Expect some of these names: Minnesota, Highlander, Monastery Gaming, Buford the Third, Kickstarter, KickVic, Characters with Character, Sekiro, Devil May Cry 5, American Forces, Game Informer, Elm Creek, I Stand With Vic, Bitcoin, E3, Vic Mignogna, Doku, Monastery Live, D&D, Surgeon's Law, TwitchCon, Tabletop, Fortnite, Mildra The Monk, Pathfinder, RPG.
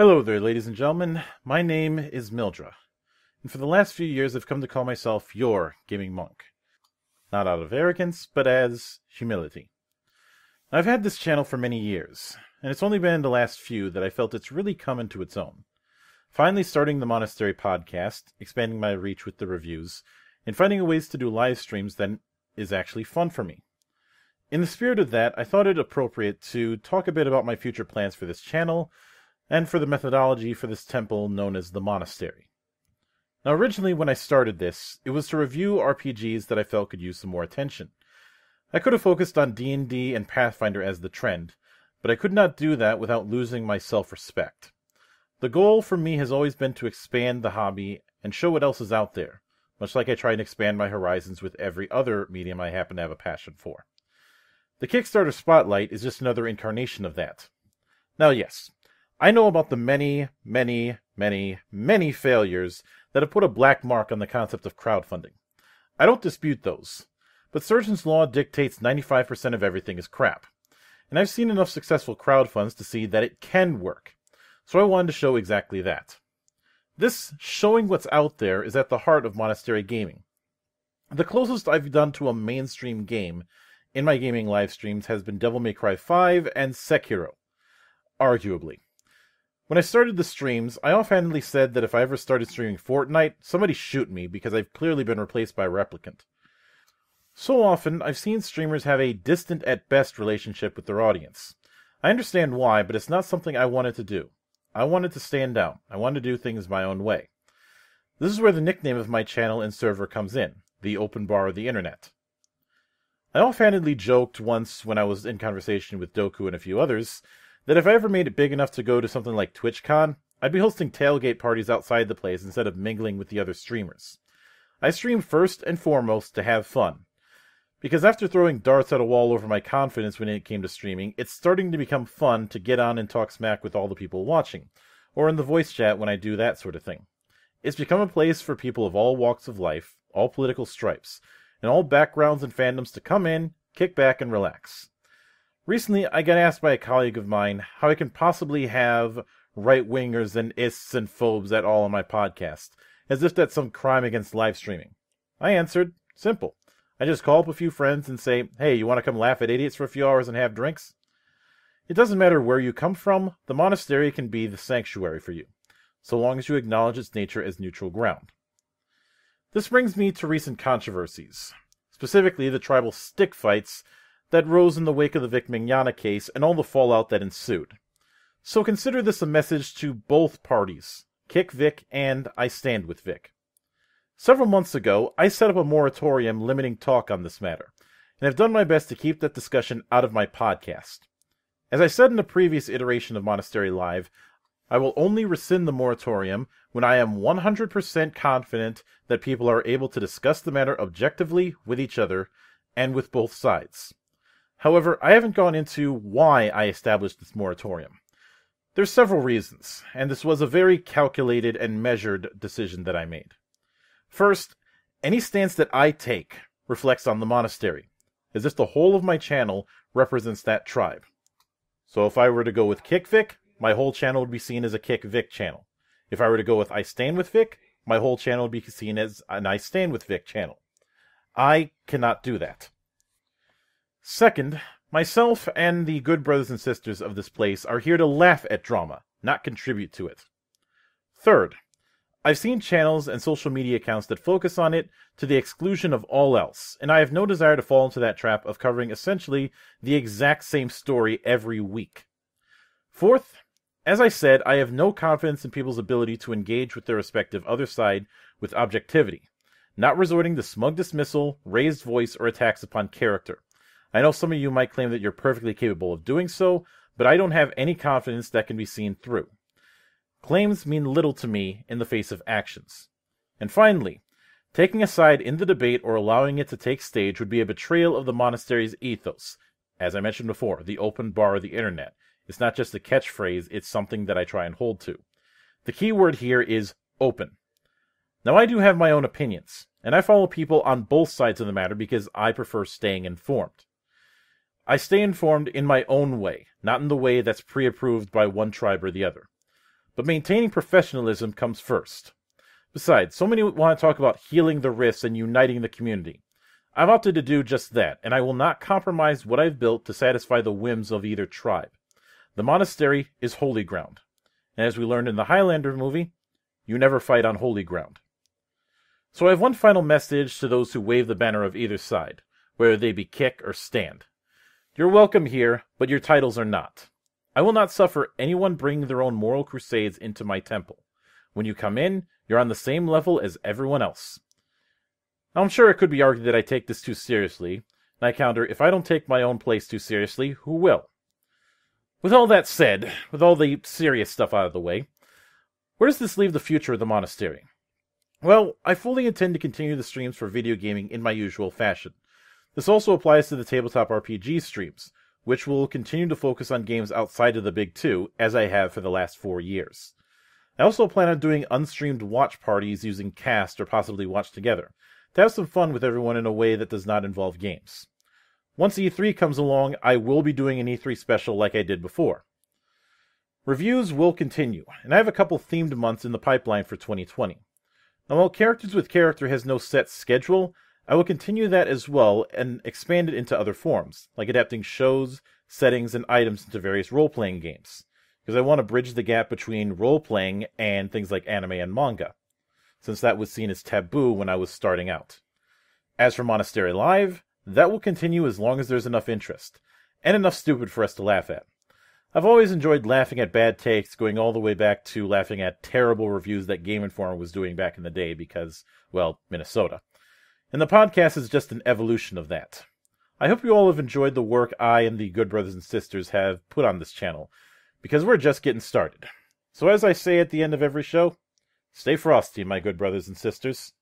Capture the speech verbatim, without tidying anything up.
Hello there, ladies and gentlemen. My name is Mildra, and for the last few years I've come to call myself your gaming monk. Not out of arrogance, but as humility. I've had this channel for many years, and it's only been in the last few that I felt it's really come into its own. Finally starting the Monastery podcast, expanding my reach with the reviews, and finding ways to do live streams that is actually fun for me. In the spirit of that, I thought it appropriate to talk a bit about my future plans for this channel, and for the methodology for this temple known as the Monastery. Now, originally when I started this, it was to review R P Gs that I felt could use some more attention. I could have focused on D and D and Pathfinder as the trend, but I could not do that without losing my self-respect. The goal for me has always been to expand the hobby and show what else is out there, much like I try and expand my horizons with every other medium I happen to have a passion for. The Kickstarter Spotlight is just another incarnation of that. Now, yes, I know about the many, many, many, many failures that have put a black mark on the concept of crowdfunding. I don't dispute those, but Surgeon's Law dictates ninety-five percent of everything is crap, and I've seen enough successful crowdfunds to see that it can work, so I wanted to show exactly that. This showing what's out there is at the heart of Monastery Gaming. The closest I've done to a mainstream game in my gaming live streams has been Devil May Cry five and Sekiro, arguably. When I started the streams, I offhandedly said that if I ever started streaming Fortnite, somebody shoot me because I've clearly been replaced by a replicant. So often, I've seen streamers have a distant at best relationship with their audience. I understand why, but it's not something I wanted to do. I wanted to stand out. I wanted to do things my own way. This is where the nickname of my channel and server comes in, the open bar of the internet. I offhandedly joked once when I was in conversation with Doku and a few others, that if I ever made it big enough to go to something like TwitchCon, I'd be hosting tailgate parties outside the place instead of mingling with the other streamers. I stream first and foremost to have fun, because after throwing darts at a wall over my confidence when it came to streaming, it's starting to become fun to get on and talk smack with all the people watching, or in the voice chat when I do that sort of thing. It's become a place for people of all walks of life, all political stripes, and all backgrounds and fandoms to come in, kick back, and relax. Recently, I got asked by a colleague of mine how I can possibly have right-wingers and ists and phobes at all on my podcast, as if that's some crime against live streaming. I answered, simple. I just call up a few friends and say, hey, you want to come laugh at idiots for a few hours and have drinks? It doesn't matter where you come from, the Monastery can be the sanctuary for you, so long as you acknowledge its nature as neutral ground. This brings me to recent controversies, specifically the tribal stick fights that rose in the wake of the Vic Mignogna case and all the fallout that ensued. So consider this a message to both parties, Kick Vic and I Stand With Vic. Several months ago, I set up a moratorium limiting talk on this matter, and have done my best to keep that discussion out of my podcast. As I said in a previous iteration of Monastery Live, I will only rescind the moratorium when I am one hundred percent confident that people are able to discuss the matter objectively with each other and with both sides. However, I haven't gone into why I established this moratorium. There's several reasons, and this was a very calculated and measured decision that I made. First, any stance that I take reflects on the Monastery, as if the whole of my channel represents that tribe. So if I were to go with Kick Vic, my whole channel would be seen as a Kick Vic channel. If I were to go with I Stand With Vic, my whole channel would be seen as an I Stand With Vic channel. I cannot do that. Second, myself and the good brothers and sisters of this place are here to laugh at drama, not contribute to it. Third, I've seen channels and social media accounts that focus on it to the exclusion of all else, and I have no desire to fall into that trap of covering essentially the exact same story every week. Fourth, as I said, I have no confidence in people's ability to engage with their respective other side with objectivity, not resorting to smug dismissal, raised voice, or attacks upon character. I know some of you might claim that you're perfectly capable of doing so, but I don't have any confidence that can be seen through. Claims mean little to me in the face of actions. And finally, taking a side in the debate or allowing it to take stage would be a betrayal of the Monastery's ethos. As I mentioned before, the open bar of the internet. It's not just a catchphrase, it's something that I try and hold to. The key word here is open. Now, I do have my own opinions, and I follow people on both sides of the matter because I prefer staying informed. I stay informed in my own way, not in the way that's pre-approved by one tribe or the other. but maintaining professionalism comes first. Besides, so many want to talk about healing the rifts and uniting the community. I've opted to do just that, and I will not compromise what I've built to satisfy the whims of either tribe. The monastery is holy ground, and as we learned in the Highlander movie, you never fight on holy ground. So I have one final message to those who wave the banner of either side, whether they be kick or stand. You're welcome here, but your titles are not. I will not suffer anyone bringing their own moral crusades into my temple. When you come in, you're on the same level as everyone else. Now, I'm sure it could be argued that I take this too seriously, and I counter, if I don't take my own place too seriously, who will? With all that said, with all the serious stuff out of the way, where does this leave the future of the monastery? Well, I fully intend to continue the streams for video gaming in my usual fashion. This also applies to the tabletop R P G streams, which will continue to focus on games outside of the big two, as I have for the last four years. I also plan on doing unstreamed watch parties using Cast or possibly Watch Together, to have some fun with everyone in a way that does not involve games. Once E three comes along, I will be doing an E three special like I did before. Reviews will continue, and I have a couple themed months in the pipeline for twenty twenty. Now, while Characters with Character has no set schedule, I will continue that as well and expand it into other forms, like adapting shows, settings, and items into various role-playing games, because I want to bridge the gap between role-playing and things like anime and manga, since that was seen as taboo when I was starting out. As for Monastery Live, that will continue as long as there's enough interest, and enough stupid for us to laugh at. I've always enjoyed laughing at bad takes, going all the way back to laughing at terrible reviews that Game Informer was doing back in the day because, well, Minnesota. And the podcast is just an evolution of that. I hope you all have enjoyed the work I and the good brothers and sisters have put on this channel, because we're just getting started. So as I say at the end of every show, stay frosty, my good brothers and sisters.